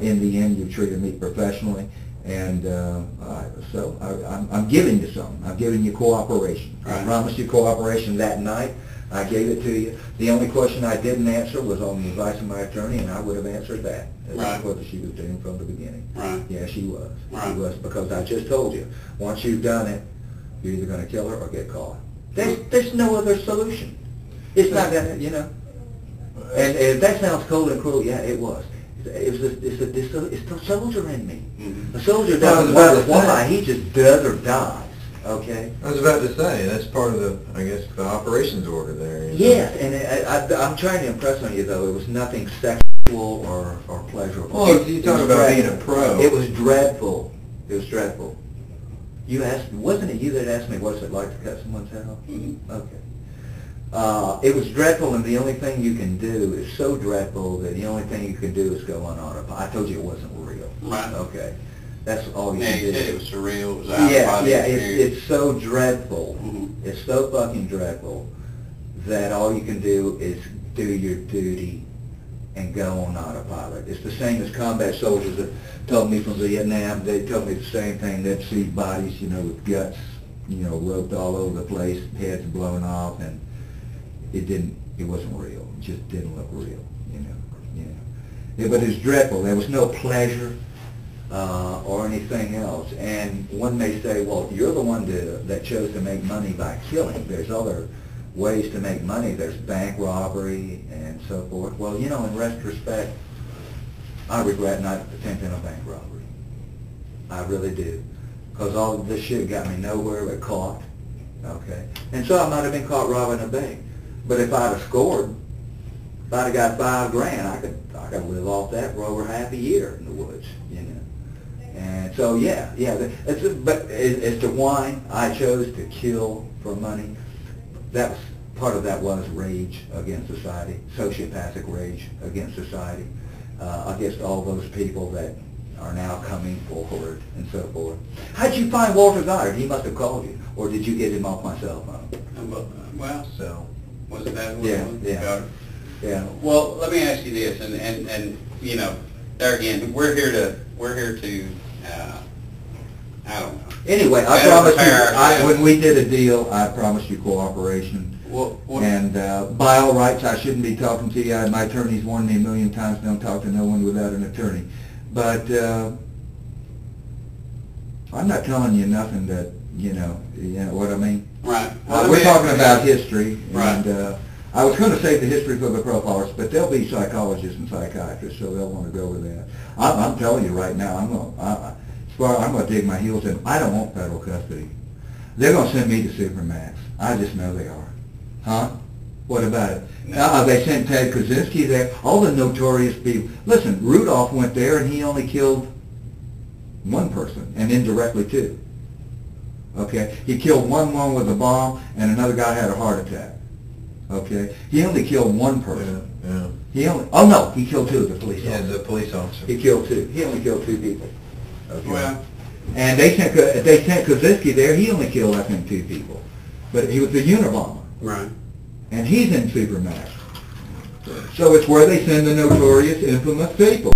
In the end, you treated me professionally, and so I'm giving you something. I'm giving you cooperation. Right. I promised you cooperation that night. I gave it to you. The only question I didn't answer was on the advice of my attorney, and I would have answered that. That's whether she was doing from the beginning. Right. Yeah, she was. Right. She was, because I just told you, once you've done it, you're either going to kill her or get caught. There's no other solution. It's not that, you know. And that sounds cold and cruel. Yeah, it was. It's the soldier in me. Mm-hmm. A soldier doesn't matter why, he just does or dies. Okay. I was about to say that's part of the, I guess, the operations order there. Yes, and I'm trying to impress on you though it was nothing sexual or pleasurable. Well, you talk about being a pro. It was dreadful. It was dreadful. You asked, wasn't it you that asked me what's it like to cut someone's head off? Mm-hmm. Okay. It was dreadful, and the only thing you can do is so dreadful that the only thing you can do is go on autopilot. I told you it wasn't real. Right. Okay. That's all you can do. Yeah, you said it was surreal. It was out of body. Yeah, it's so dreadful. Mm-hmm. It's so fucking dreadful that all you can do is do your duty and go on autopilot. It's the same as combat soldiers that told me from Vietnam. They told me the same thing. They'd see bodies, you know, with guts, you know, roped all over the place, heads blown off, and it wasn't real. It just didn't look real, you know. Yeah. But it was dreadful. There was no pleasure or anything else. And one may say, well, you're the one that chose to make money by killing. There's other ways to make money. There's bank robbery and so forth. Well, you know, in retrospect, I regret not attempting a bank robbery. I really do. Because all of this shit got me nowhere but caught. Okay. And so I might have been caught robbing a bank. But if I'd have scored, if I'd have got $5 grand, I could live off that for over half a year in the woods, you know. And so but as to why I chose to kill for money, that was part of that was rage against society, sociopathic rage against society, against all those people that are now coming forward and so forth. How'd you find Walter Goddard? He must have called you, or did you get him off my cell phone? Well, so. Was it that one? Yeah. Well, let me ask you this, and you know, there again, we're here to I don't know. Anyway, I promised you, when we did a deal, I promised you cooperation. Well, and by all rights, I shouldn't be talking to you. My attorney's warned me a million times, don't talk to no one without an attorney. But I'm not telling you nothing that, you know what I mean? Right. Well, we're talking about history, and I was going to save the history for the profilers, but there'll be psychologists and psychiatrists, so they'll want to go with that. I'm telling you right now, I'm going to dig my heels in. I don't want federal custody. They're going to send me to Supermax. I just know they are. Huh? What about it? No. They sent Ted Kaczynski there. All the notorious people. Listen, Rudolph went there, and he only killed one person, and indirectly two. Okay, he killed one woman with a bomb, and another guy had a heart attack. Okay, he only killed one person. Yeah. He killed two of the police officers. Yeah, the police officer. He killed two. He only killed two people. Okay. Well, and they sent Kaczynski there. He only killed, I think, two people, but he was a Unabomber. Right. And he's in Supermax. So it's where they send the notorious, infamous people.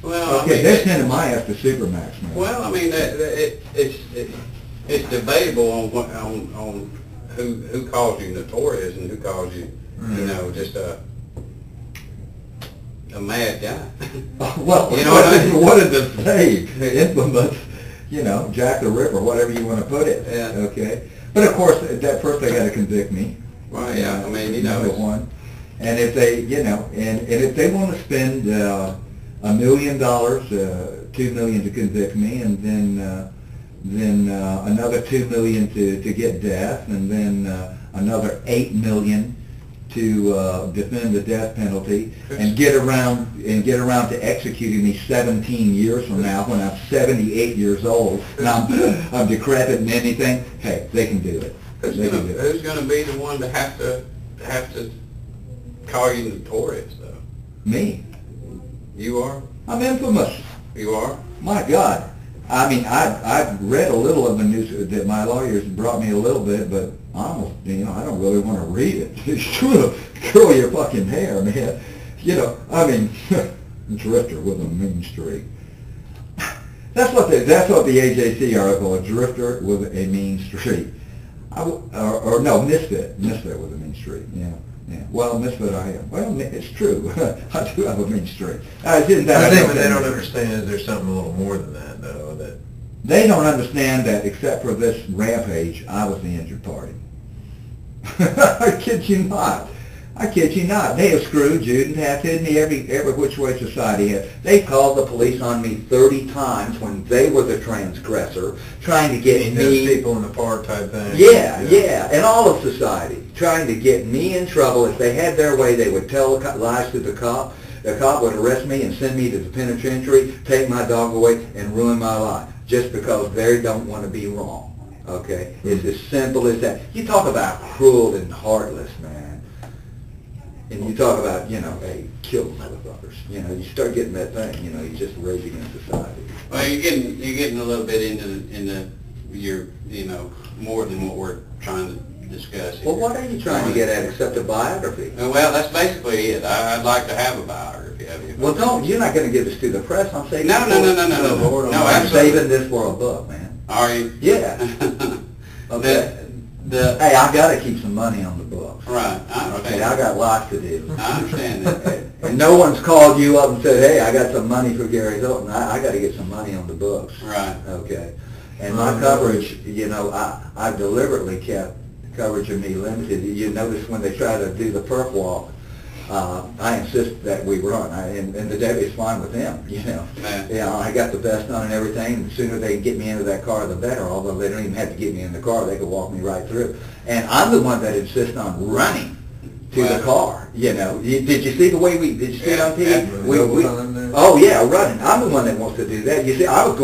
Well, okay, I mean, they're sending my ass to Supermax now. Well, I mean, it's debatable on who calls you notorious and who calls you, you know, just a mad guy. Well, you know what did they say? Infamous, you know, Jack the Ripper, whatever you want to put it. Yeah. Okay. But of course, at first they got to convict me. Well, yeah. I mean, you know, one. And if they, you know, and if they want to spend $1 million, $2 million to convict me, and then another $2 million to get death, and then another $8 million to defend the death penalty, and get around to executing me 17 years from now when I'm 78 years old and I'm decrepit and anything. Hey, they can do it. Who's going to be the one to have to call you notorious though? Me. You are? I'm infamous. You are? My God. I mean, I've read a little of the news that my lawyers brought me a little bit, but I don't really want to read it. Curl your fucking hair, man. You know, I mean, drifter with a mean streak. That's what the AJC article, a drifter with a mean streak. No, misfit with a mean streak. Yeah, yeah. Well, misfit I am. Well, it's true. I do have a mean streak. I think what they don't understand is there's something a little more than that, though. That they don't understand that except for this rampage, I was the injured party. I kid you not. I kid you not. They have screwed Jude and half hidden me every which way society has. They called the police on me 30 times when they were the transgressor, trying to get me. Those people in the park type thing. Yeah, yeah, and all of society trying to get me in trouble. If they had their way, they would tell lies to the cop. The cop would arrest me and send me to the penitentiary, take my dog away, and ruin my life just because they don't want to be wrong. Okay, it's as simple as that. You talk about cruel and heartless, man. And you talk about, you know, hey, kill motherfuckers. You know, you start getting that thing. You know, you just rage against society. Well, you're getting a little bit into your, you know, more than what we're trying to discuss here. Well, what are you trying to get at except a biography? Well, that's basically it. I'd like to have a biography of you. Well, don't. You're not going to give this to the press. I'm saving. No, absolutely. I'm saving this for a book, man. Are you? Yeah. Okay. Hey, I've got to keep some money on the books. Right, I understand. Okay, I've got lots to do. I understand that. And no one's called you up and said, hey, I got some money for Gary Hilton. I got to get some money on the books. Right. Okay. And my coverage, you know, I deliberately kept coverage of me limited. You notice when they try to do the perp walk, I insist that we run, and the deputy's fine with them, you know. Man. Yeah, I got the vest on and everything, and the sooner they can get me into that car, the better, although they don't even have to get me in the car, they could walk me right through. And I'm the one that insists on running to the car, you know. Did you see the way did you see it on TV? Oh yeah, running. I'm the one that wants to do that. You see, I was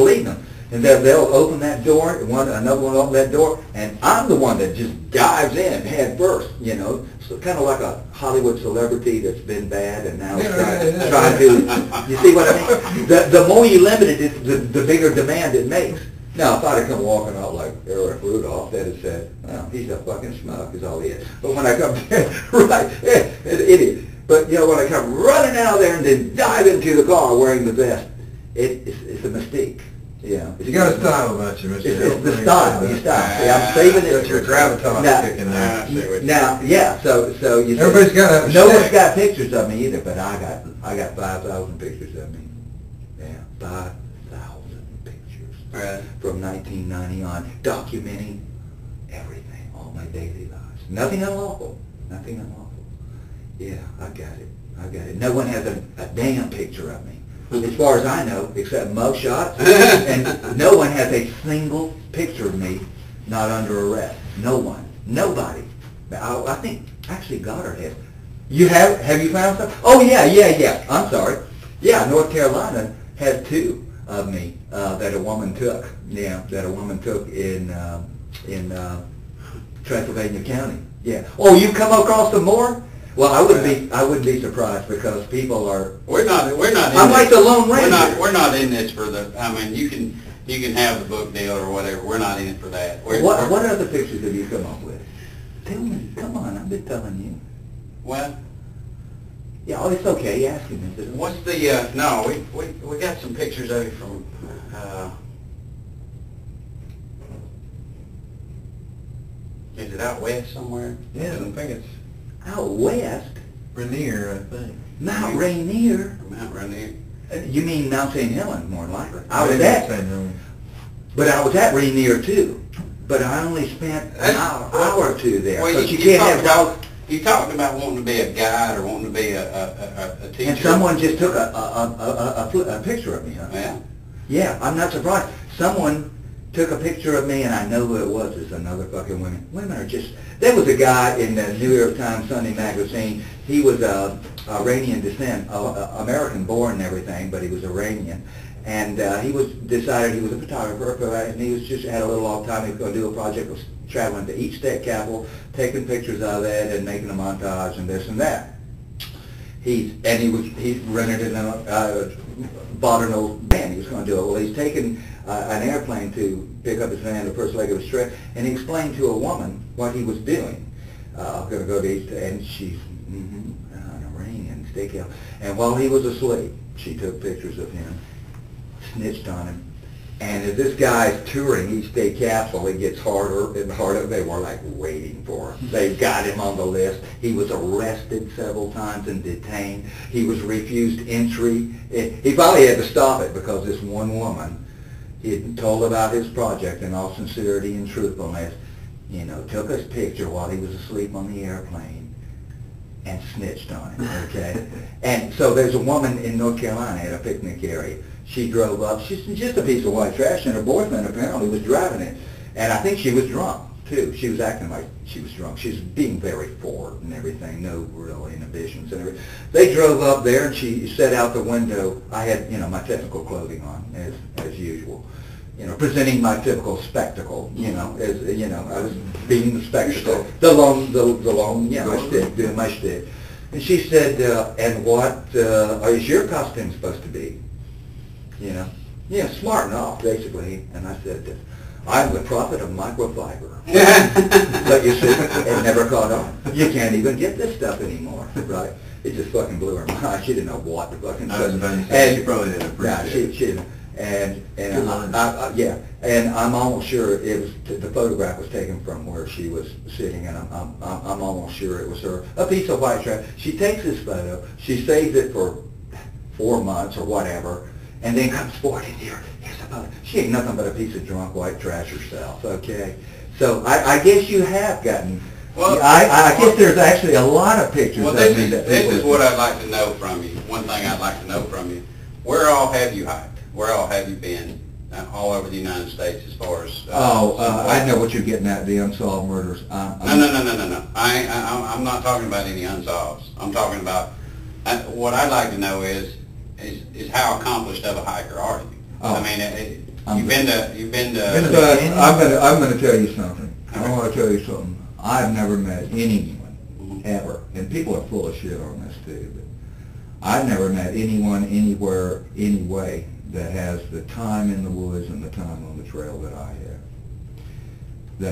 leading them. And they'll open that door, and another one open that door, and I'm the one that just dives in head first, you know. So kind of like a Hollywood celebrity that's been bad and now trying to, you see what I mean? The more you limit it, the bigger demand it makes. Now, if I'd have come walking out like Eric Rudolph, they'd have said, well, he's a fucking schmuck, is all he is. But when I come right, an idiot. But, you know, when I come running out of there and then dive into the car wearing the vest, it's a mistake. Yeah, you got a style about you, Mr. Hill. It's the style. You style. See, I'm saving it. It's your gravitas kicking there. Now, yeah. So you. Everybody's got a. No one's got pictures of me either, but I got 5,000 pictures of me. Yeah, 5,000 pictures. Right. From 1990 on, documenting everything, all my daily lives. Nothing unlawful. Nothing unlawful. Yeah, I got it. I got it. No one has a damn picture of me. As far as I know, except mug shots, and no one has a single picture of me not under arrest. No one. Nobody. I think, actually, Goddard has. You have? Have you found some? Oh, yeah. I'm sorry. Yeah, North Carolina has two of me that a woman took. Yeah, that a woman took in Transylvania County. Yeah. Oh, you come across some more? Well, I wouldn't be surprised because people are. We're not. I'm like the Lone Ranger. We're not in this for the. I mean, you can have the book deal or whatever. We're not in it for that. What other pictures have you come up with? Tell me, come on. I've been telling you. Well. Yeah, oh, it's okay. You ask me. What's the? No, we got some pictures of you from. Is it out west somewhere? Yeah, I don't think it's. Out west? Rainier, I think. Mount Rainier? Mount Rainier. You mean Mount St. Helens, more likely. I was at Rainier, too. But I only spent an hour or two there. Well, you can't have dogs. You talked about wanting to be a guide or wanting to be a teacher. And someone just took a picture of me, huh? Yeah. Yeah, I'm not surprised. Someone took a picture of me, and I know who it was. It's another fucking woman. Women are just... There was a guy in the New York Times Sunday magazine. He was of Iranian descent, American-born and everything, but he was Iranian. And he decided he was a photographer, and he was just had a little off time. He was going to do a project of traveling to each state capital, taking pictures of it, and making a montage, and this and that. He rented bought an old van. He was going to do it. Well, he's taking... an airplane to pick up his van, the first leg of his trip, and he explained to a woman what he was doing. I'm going to go to East, and she's an Iranian. stick out. And while he was asleep, she took pictures of him, snitched on him. And as this guy's touring East Bay Castle, it gets harder and harder. They were like waiting for him. They got him on the list. He was arrested several times and detained. He was refused entry. He finally had to stop it because this one woman, he had told about his project in all sincerity and truthfulness, you know, took his picture while he was asleep on the airplane and snitched on him, okay? And so there's a woman in North Carolina at a picnic area. She drove up. She's just a piece of white trash, and her boyfriend apparently was driving it. And I think she was drunk, too. She was acting like she was drunk. She was being very forward and everything, no real inhibitions and everything. They drove up there, and she set out the window. I had, you know, my typical clothing on, as usual, you know, presenting my typical spectacle, you know, as, you know, I was being the spectacle. The long, yeah, my shtick, doing my shtick. And she said, and what is your costume supposed to be? You know, yeah, smarting off, basically. And I said, this, I'm the prophet of microfiber. But you see, it never caught on. You can't even get this stuff anymore, right? It just fucking blew her mind. She didn't know what to fucking say. She probably didn't appreciate it. She didn't. And yeah, and I'm almost sure it was, the photograph was taken from where she was sitting, and I'm almost sure it was her. A piece of white trash. She takes this photo. She saves it for 4 months or whatever. And then comes forward in here. Here's the photo. She ain't nothing but a piece of drunk white trash herself. Okay, so I guess you have gotten. Well, I guess there's actually a lot of pictures. Well, this is what I'd like to know from you. One thing I'd like to know from you: where all have you hiked? Where all have you been? All over the United States, as far as. I know what you're getting at. The unsolved murders. No. I'm not talking about any unsolved. I'm talking about what I'd like to know is how accomplished of a hiker are you? Oh, I mean, I'm going to tell you something. I want to tell you something. I've never met anyone ever, and people are full of shit on this too. But I've never met anyone anywhere, any way that has the time in the woods and the time on the trail that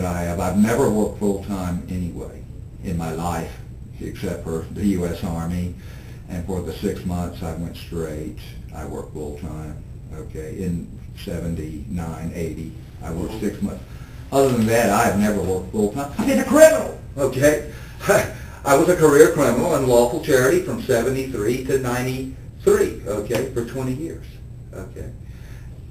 I have. I've never worked full time anyway in my life, except for the U.S. Army. And for the 6 months, I went straight. I worked full-time, okay, in 79, 80. I worked 6 months. Other than that, I've never worked full-time. I've been a criminal, okay? I was a career criminal in lawful charity from 73 to 93, okay, for 20 years, okay?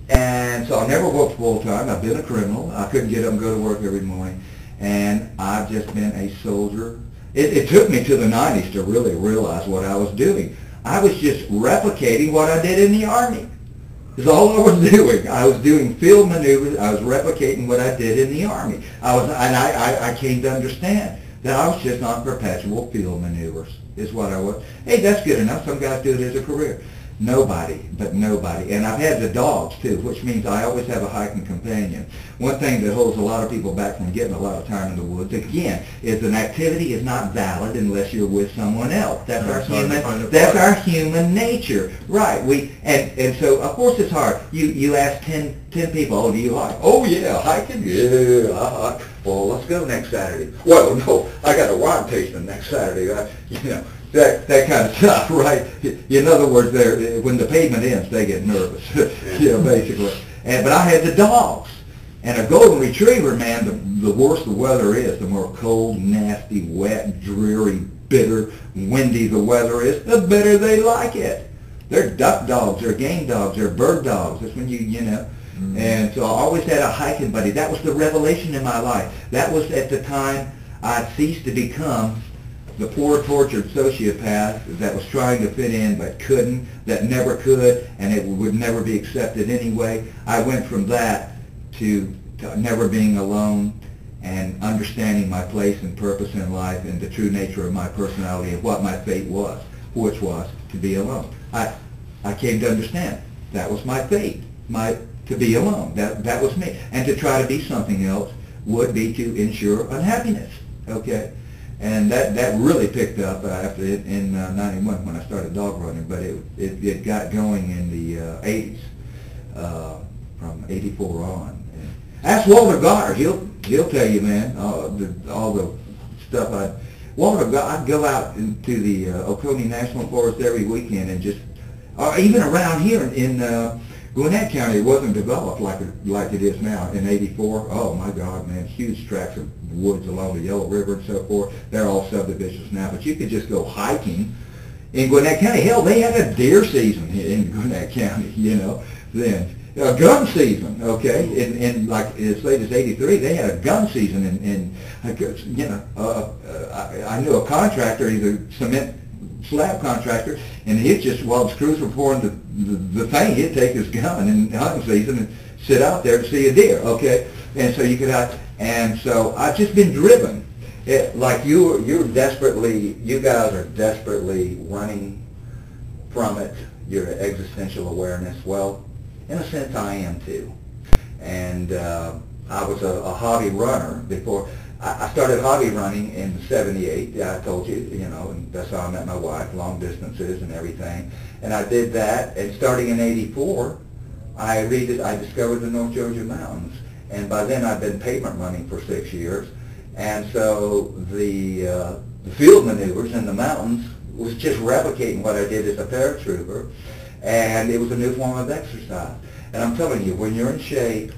And so I never worked full-time. I've been a criminal. I couldn't get up and go to work every morning. And I've just been a soldier. It took me to the 90s to really realize what I was doing. I was just replicating what I did in the Army. That's all I was doing. I was doing field maneuvers. I was replicating what I did in the Army. And I came to understand that I was just on perpetual field maneuvers is what I was. Hey, that's good enough. Some guys do it as a career. Nobody, but nobody. And I've had the dogs, too, which means I always have a hiking companion. One thing that holds a lot of people back from getting a lot of time in the woods, again, is an activity is not valid unless you're with someone else. That's our human nature. Right. And so, of course, it's hard. You ask 10 people, oh, do you hike? Oh, yeah, hiking? Yeah, I hike. Well, let's go next Saturday. Well, no, I got a wine tasting next Saturday. That kind of stuff, right? In other words, when the pavement ends, they get nervous, you know, basically. But I had the dogs. And a golden retriever, man, the worse the weather is, the more cold, nasty, wet, dreary, bitter, windy the weather is, the better they like it. They're duck dogs, they're game dogs, they're bird dogs. That's when you know. And so I always had a hiking buddy. That was the revelation in my life. That was at the time I ceased to become the poor, tortured sociopath that was trying to fit in but couldn't, that never could, and it would never be accepted anyway. I went from that to never being alone and understanding my place and purpose in life and the true nature of my personality and what my fate was, which was to be alone. I came to understand that was my fate, to be alone. That was me. And to try to be something else would be to ensure unhappiness, okay? And that really picked up after in 91 when I started dog running, but it got going in the 80s, from 84 on. And ask Walter Gardner, he'll tell you, man, all the stuff Walter, I'd go out into the Oconee National Forest every weekend and just, or even around here in Gwinnett County, it wasn't developed like it is now in '84. Oh my God, man, huge tracts of woods along the Yellow River and so forth. They're all subdivisions now, but you could just go hiking in Gwinnett County. Hell, they had a deer season in Gwinnett County, you know, then. A gun season, okay, in like as late as '83, they had a gun season, and you know, I knew a contractor, he's a cement slab contractor, and he'd just, while the crews were pouring the thing, he'd take his gun in hunting season and sit out there to see a deer, okay, and so you could, and so I've just been driven, like you're desperately, you guys are desperately running from it, your existential awareness. Well, in a sense, I am too. And I was a hobby runner before. I started hobby running in '78, I told you, you know, and that's how I met my wife, long distances and everything. And I did that, and starting in '84, I discovered the North Georgia mountains. And by then, I'd been pavement running for 6 years. And so the field maneuvers in the mountains was just replicating what I did as a paratrooper. And it was a new form of exercise. And I'm telling you, when you're in shape,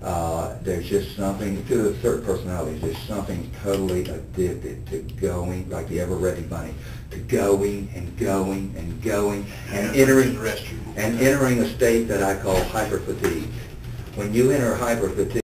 there's just something to the certain personalities. There's something totally addicted to going, like the ever-ready bunny, to going and going and going and entering a state that I call hyper fatigue. When you enter hyper fatigue.